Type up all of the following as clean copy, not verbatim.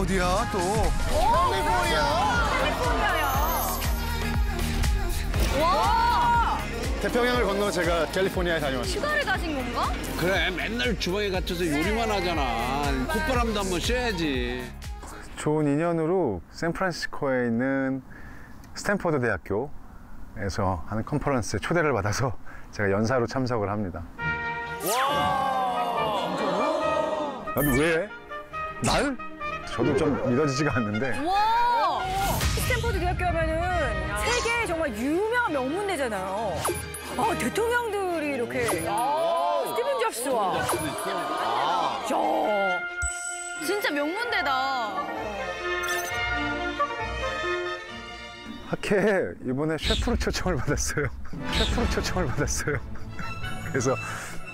어디야 또? 캘리포니아야. 와! 태평양을 건너 제가 캘리포니아에 다녀왔어요. 휴가를 가신 건가? 그래, 맨날 주방에 갇혀서 요리만 하잖아. 콧바람도 한번 쐬야지. 좋은 인연으로 샌프란시스코에 있는 스탠퍼드 대학교에서 하는 컨퍼런스에 초대를 받아서 제가 연사로 참석을 합니다. 와! 진짜로? 아니 왜? 날? 저도 좀 믿어지지가 않는데. 와! 스탠퍼드 대학교 하면은 세계 정말 유명한 명문대잖아요. 아, 대통령들이 이렇게 스티븐 잡스와. 야, 진짜 명문대다. 학회에 이번에 셰프로 초청을 받았어요. 셰프로 초청을 받았어요. 그래서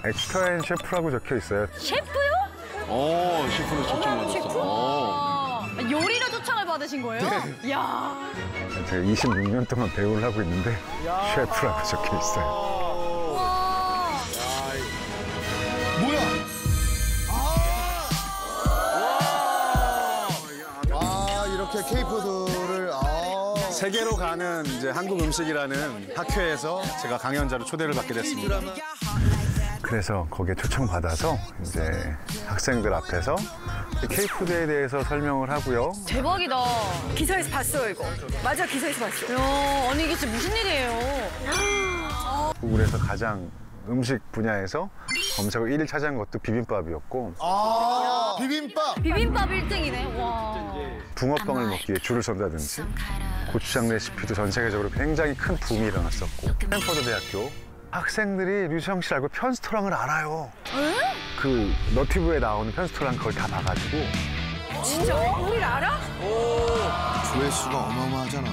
엑스트라인 셰프라고 적혀 있어요. 셰프요? 오, 셰프로 초청을 받았어. 셰프? 요리로 초청을 받으신 거예요? 네. 야. 제가 26년 동안 배우를 하고 있는데 야. 셰프라고 적혀 있어요. K-푸드를 세계로 가는 이제 한국 음식이라는 학회에서 제가 강연자로 초대를 받게 됐습니다. 그래서 거기에 초청받아서 이제 학생들 앞에서 K-푸드에 대해서 설명을 하고요. 대박이다. 기사에서 봤어요, 이거. 맞아, 기사에서 봤어. 야, 아니 이게 진짜 무슨 일이에요? 구글에서 가장 음식 분야에서 검색어 1위를 차지한 것도 비빔밥이었고. 아, 비빔밥! 비빔밥 1등이네, 와. 붕어빵을 먹기 위해 줄을 선다든지 고추장 레시피도 전 세계적으로 굉장히 큰 붐이 일어났었고. 스탠퍼드 대학교 학생들이 류수영 씨를 알고 편스토랑을 알아요. 그 너튜브에 나오는 편스토랑 그걸 다 봐가지고. 진짜? 우리를 알아? 오. 조회수가 어마어마하잖아.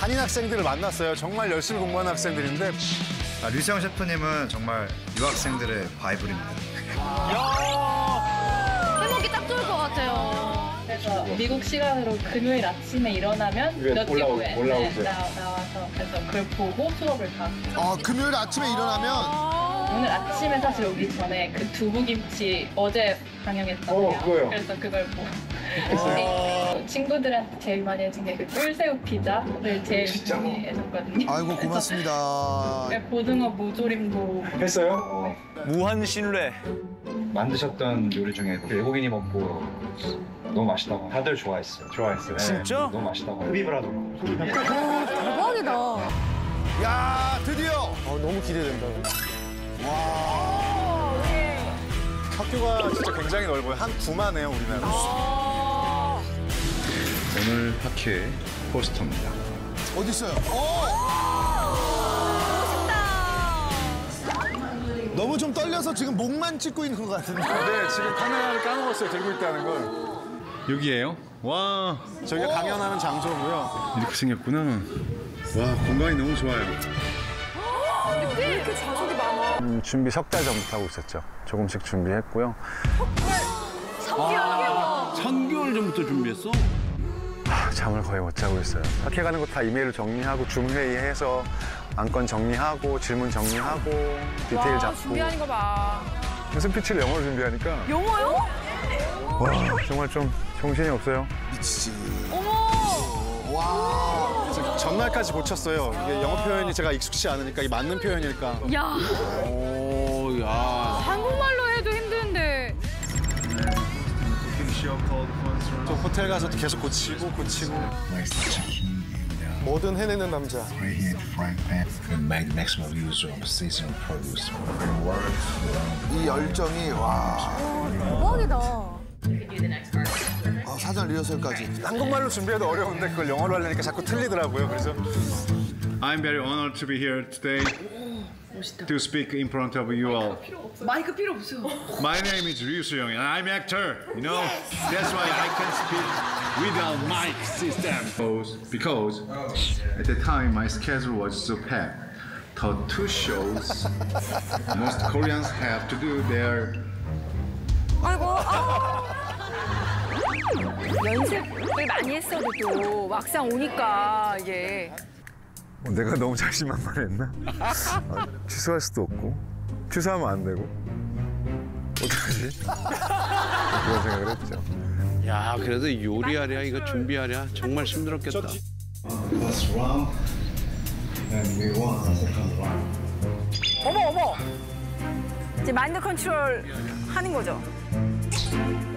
한인 학생들을 만났어요. 정말 열심히 공부하는 학생들인데. 아, 류수영 셰프님은 정말 유학생들의 바이블입니다. 야! 해먹기 딱 좋을 것 같아요. 그래서 미국 시간으로 금요일 아침에 일어나면 너튜브에 나와서 그래서 그걸 보고 수업을 다. 아, 금요일 아침에 일어나면? 아 오늘 아침에 사실 오기 전에 그 두부김치 어제 강연했거든요. 그래서 그걸 보고. 친구들한테 제일 많이 해준 게 그 꿀새우 피자를 제일 많이 해줬거든요. 아이고 고맙습니다. 고등어 무조림도 했어요? 네. 무한 신뢰. 만드셨던 요리 중에 외국인이 먹고 너무 맛있다고 다들 좋아했어요. 좋아했어요. 진짜? 네, 너무 맛있다고. 흡입을 하더라고요. 대박이다. 야 드디어. 너무 기대된다. 와. 네. 학교가 진짜 굉장히 넓어요. 한 9만 해요 우리나라. 오늘 학회 포스터입니다. 어디 있어요? 멋있다. 너무 좀 떨려서 지금 목만 찍고 있는 것 같은데. 네, 지금 카메라를 까먹었어요. 들고 있다는 걸. 여기예요? 와. 저희가 강연하는 장소고요. 이렇게 생겼구나. 와, 공간이 너무 좋아요. 근데 왜 이렇게 좌석이 많아? 준비 3달 전부터 하고 있었죠. 조금씩 준비했고요. 3개월 전부터 준비했어? 잠을 거의 못 자고 있어요. 학회 가는 거 다 이메일로 정리하고 줌회의해서 안건 정리하고 질문 정리하고 디테일 잡고. 준비하는 거 봐. 스피치를 영어로 준비하니까. 영어요? 와 정말 좀 정신이 없어요. 미치지. 어머. 와. 전날까지 고쳤어요. 이게 영어 표현이 제가 익숙치 않으니까 이 맞는 표현일까. 야. 오 야. 한국말로 해도 힘든데. 또 호텔 가서도 계속 고치고 뭐든 해내는 남자. 이 열정이 와. 대박이다. 사전 리허설까지. 한국말로 준비해도 어려운데 그걸 영어로 하려니까 자꾸 틀리더라고요. 그래서 I'm very honored to be here today. To speak in front of you all. 마이크 필요 없어. My name is Ryu Sooyoung and I'm actor. You know, yes. That's why I can speak without mic system. Because at the time my schedule was so packed. The two shows most Koreans have to do their. 아이고. 연습을 많이 했어도 또 막상 오니까 이게. 내가 너무 자신만만했나? 취소할 수도 없고 취소하면 안 되고 어떡하지? 그런 생각을 했죠. 야, 그래도 요리하랴, 이거 준비하랴 정말 힘들었겠다. 어머, 어머! 이제 마인드 컨트롤 하는 거죠?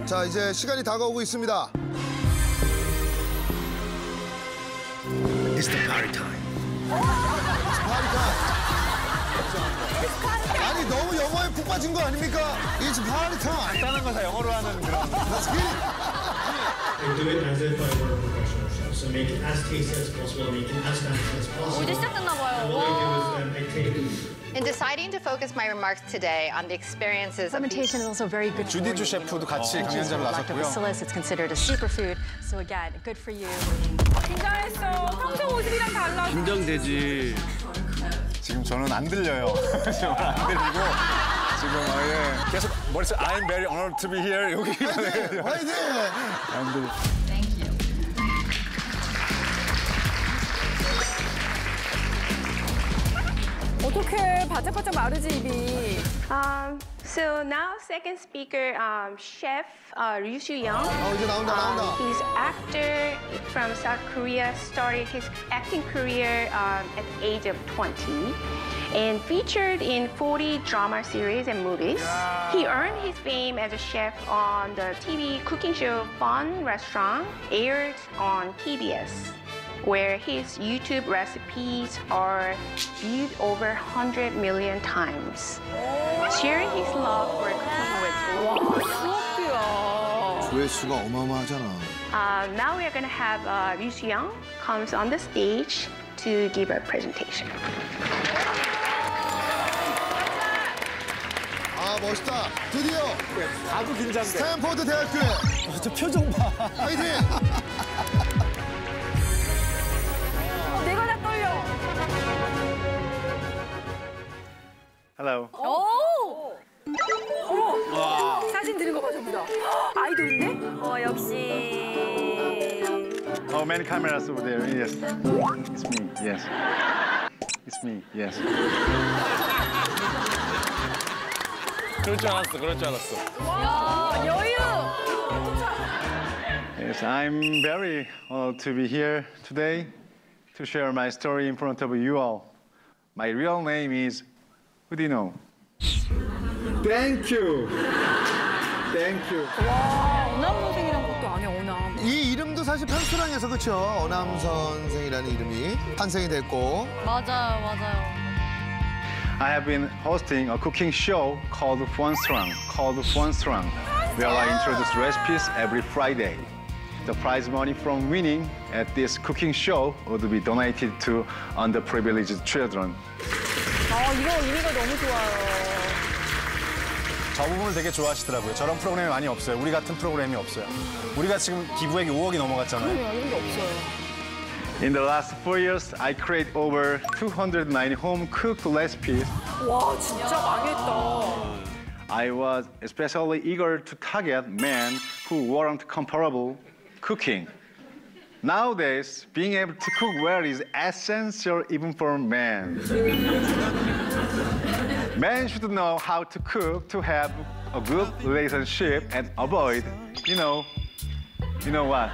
자, 이제 시간이 다가오고 있습니다. It's the party time. It's party time. 아니, 너무 영어에 푹 빠진 거 아닙니까? It's party time. 간단한 거 다 영어로 하는 그런. Let's get it. Do it as if I were a professional chef. So make it as tasty as possible, make it as fancy as possible. 이제 시작됐나 봐요. In deciding to focus my remarks today on the experiences fermentation is also very good. 주디주 셰프도 같이 강연자로 나섰고요. It's considered a superfood, so again, good for you. 긴장했어. 평소 모습이랑 달라. 긴장되지. 지금 저는 안 들려요. 지금 안 들리고 지금 아예 계속 머릿속 I'm very honored to be here 여기. 화이팅! 안 들려. Thank you. 어떡해, 바짝바짝 마르지 입이. So now second speaker, Chef Ryu Sooyoung. 이제 나온다. He's actor from South Korea. Started his acting career at the age of 20, and featured in 40 drama series and movies. Yeah. He earned his fame as a chef on the TV cooking show Fun Restaurant, aired on PBS. where his YouTube recipes are viewed over 100 million times. Sharing his love for cooking with 조회수가 어마어마하잖아. Now we are going to have Ryu Sooyoung comes on the stage to give a presentation. 아, 멋있다. 드디어 아주 긴장돼. 스탠포드 대학교에. 저 표정 봐. 화이팅! Hello. 오! 어머! 사진 드는 거 봐, 전부 다. 아이돌인데? 역시. Oh, many cameras over there. Yes. It's me. Yes. It's me. Yes. 그럴 줄 알았어. 와, 여유! Yes, I'm very honored to be here today to share my story in front of you all. My real name is Who do you know? Thank you. Thank you. 와, 오남 선생이란 것도 아니야, 오남. 이 이름도 사실 편스토랑에서 그렇죠. 오남 선생이라는 이름이 탄생이 됐고. 맞아요. I have been hosting a cooking show called Funstrang, where I introduce recipes every Friday. The prize money from winning at this cooking show would be donated to underprivileged children. 이거 의미가 너무 좋아요. 저 부분을 되게 좋아하시더라고요. 저런 프로그램이 많이 없어요. 우리 같은 프로그램이 없어요. 우리가 지금 기부액이 5억이 넘어갔잖아요. 그럼요, 이런 게 없어요. In the last 4 years, I created over 290 home-cooked recipes. 와, 진짜 망했다. I was especially eager to target men who weren't comparable cooking. Nowadays, being able to cook well is essential even for men. Men should know how to cook to have a good relationship and avoid, you know what?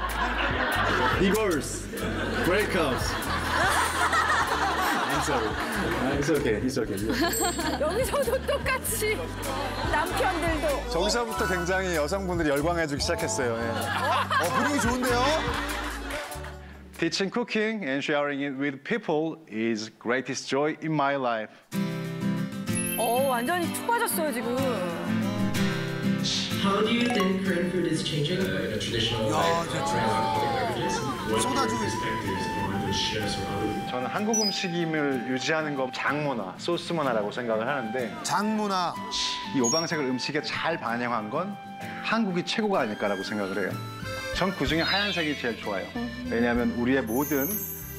Divorce, breakups. I'm sorry. It's okay. 여기서도 똑같이 남편들도. 저기서부터 굉장히 여성분들이 열광해주기 시작했어요. 분위기 좋은데요? Teaching cooking and sharing it with people is the greatest joy in my life. 완전히 툭 빠졌어요, 지금. How do you think Korean food is changing? The traditional Korean perspectives on the chefs around. 저는 한국 음식임을 유지하는 건 장문화, 소스 문화라고 생각을 하는데 장문화. 이 오방색을 음식에 잘 반영한 건 한국이 최고가 아닐까라고 생각을 해요. 전 그중에 하얀색이 제일 좋아요. 왜냐하면 우리의 모든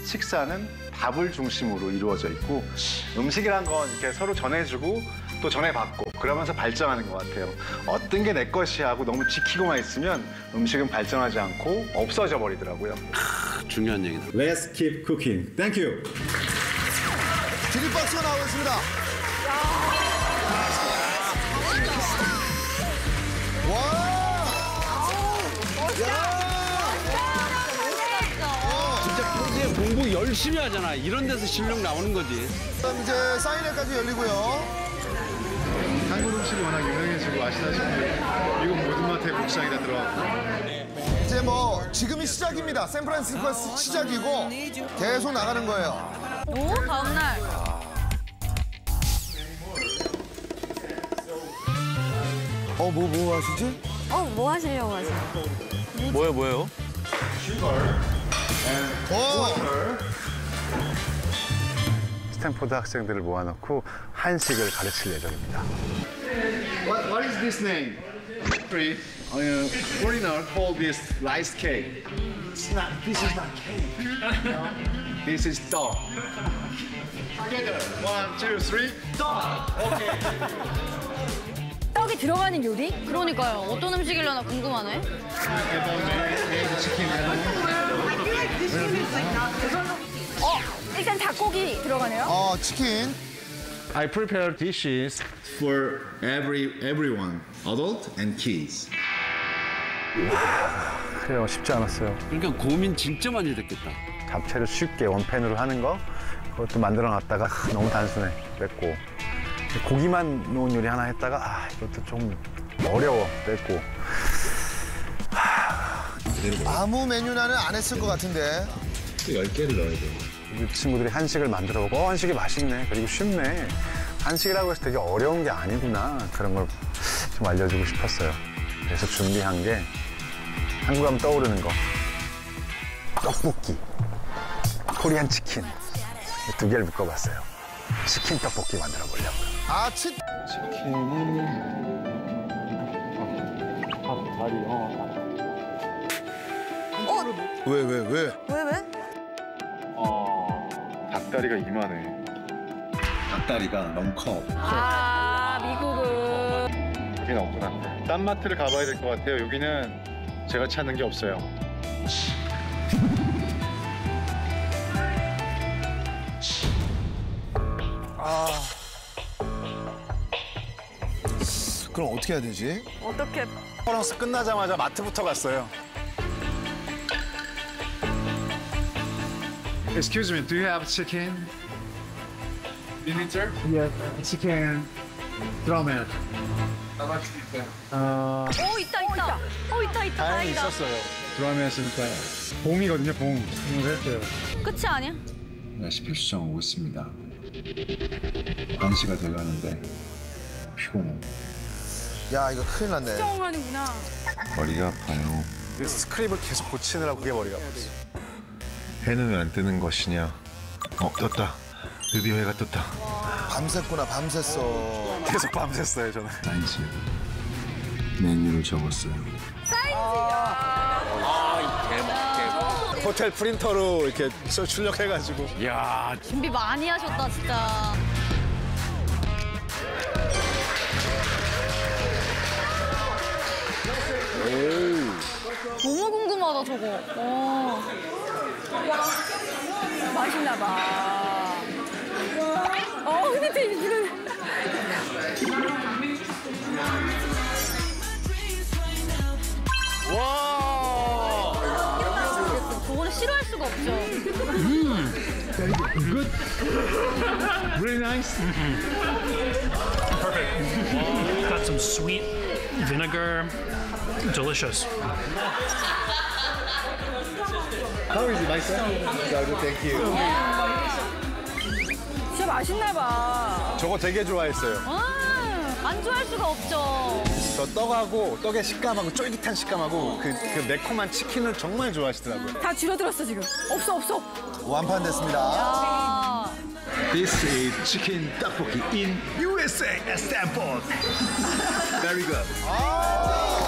식사는 밥을 중심으로 이루어져 있고 음식이란 건 이렇게 서로 전해주고 또 전해받고 그러면서 발전하는 것 같아요. 어떤 게 내 것이 하고 너무 지키고만 있으면 음식은 발전하지 않고 없어져 버리더라고요. 중요한 얘기다. Let's keep cooking. Thank you. 드립박스가 나오고 있습니다. 와! 또 열심히 하잖아. 이런 데서 실력 나오는 거지. 그럼 이제 사인회까지 열리고요. 한국 음식이 워낙 유명해지고 아시다시피 미국 모든 마트에 복시장이 다 들어갔고. 이제 뭐 지금이 시작입니다. 샌프란시스코가 시작이고 계속 나가는 거예요. 오, 다음 날. 뭐 하시지? 뭐 하시려고 하세요? 뭐예요? 스탠포드 학생들을 모아놓고 한식을 가르칠 예정입니다. What is this name? Foreigner call this rice cake. It's not. This is not cake. No. This is dough. Together, 1, 2, 3, dough. Okay. 떡이 들어가는 요리? 그러니까요. 어떤 음식일려나 궁금하네. 일단 닭고기 들어가네요. 치킨. I prepare dishes for everyone, adult and kids. 그래요, 쉽지 않았어요. 그러니까 고민 진짜 많이 됐겠다. 잡채를 쉽게 원팬으로 하는 거, 그것도 만들어놨다가 너무 단순해, 뺐고. 고기만 놓은 요리 하나 했다가 이것도 좀 어려워, 뺐고. 아무 메뉴나는 안 했을 것 같은데. 또 10개를 넣어야 돼. 우리 친구들이 한식을 만들어 보고 한식이 맛있네, 그리고 쉽네, 한식이라고 해서 되게 어려운 게 아니구나, 그런 걸 좀 알려주고 싶었어요. 그래서 준비한 게 한국 하면 떠오르는 거, 떡볶이, 코리안 치킨, 2개를 묶어봤어요. 치킨 떡볶이 만들어 보려고요. 치킨은 다리 왜? 닭다리가 이만해. 닭다리가 너무 커. 미국은. 여긴 없구나. 딴 마트를 가봐야 될 것 같아요. 여기는 제가 찾는 게 없어요. 그럼 어떻게 해야 되지? 어떻게? 퍼런스 끝나자마자 마트부터 갔어요. Excuse me, do you have chicken? Miniature? Yes, chicken. Drummer. 있다. 다행이다. 있었어요. 드라마 했으니까. 봉이거든요, 봉. 봉을 했어요. 끝이 아니야? 레시피 수정 오고 있습니다. 1시가 돼가는데 피곤해. 야, 이거 큰일 났네. 수정하는구나. 머리가 아파요. 스크립을 계속 고치느라 그게 머리가 아팠어. 해는 왜 안 뜨는 것이냐. 떴다. 드디어 해가 떴다. 밤샜구나, 밤샜어. 계속 밤샜어요, 저는. 사인지. 메뉴를 적었어요. 사인지요! 대박. 호텔 프린터로 이렇게 출력해가지고. 이야. 준비 많이 하셨다, 진짜. 너무 궁금하다, 저거. 맛있나 봐. 근데 되게 이쁘네. 와. 저거는 싫어할 수가 없죠. Good. Very nice. Perfect. Got some sweet vinegar. Delicious. How is it? Nice? Thank you. 진짜 맛있나 봐. 저거 되게 좋아했어요. 안 좋아할 수가 없죠. 저 떡하고 떡의 식감하고 쫄깃한 식감하고 그 매콤한 치킨을 정말 좋아하시더라고요. 다 줄어들었어 지금. 없어. 완판 됐습니다. This is chicken tteokbokki in USA at Stanford. Very good.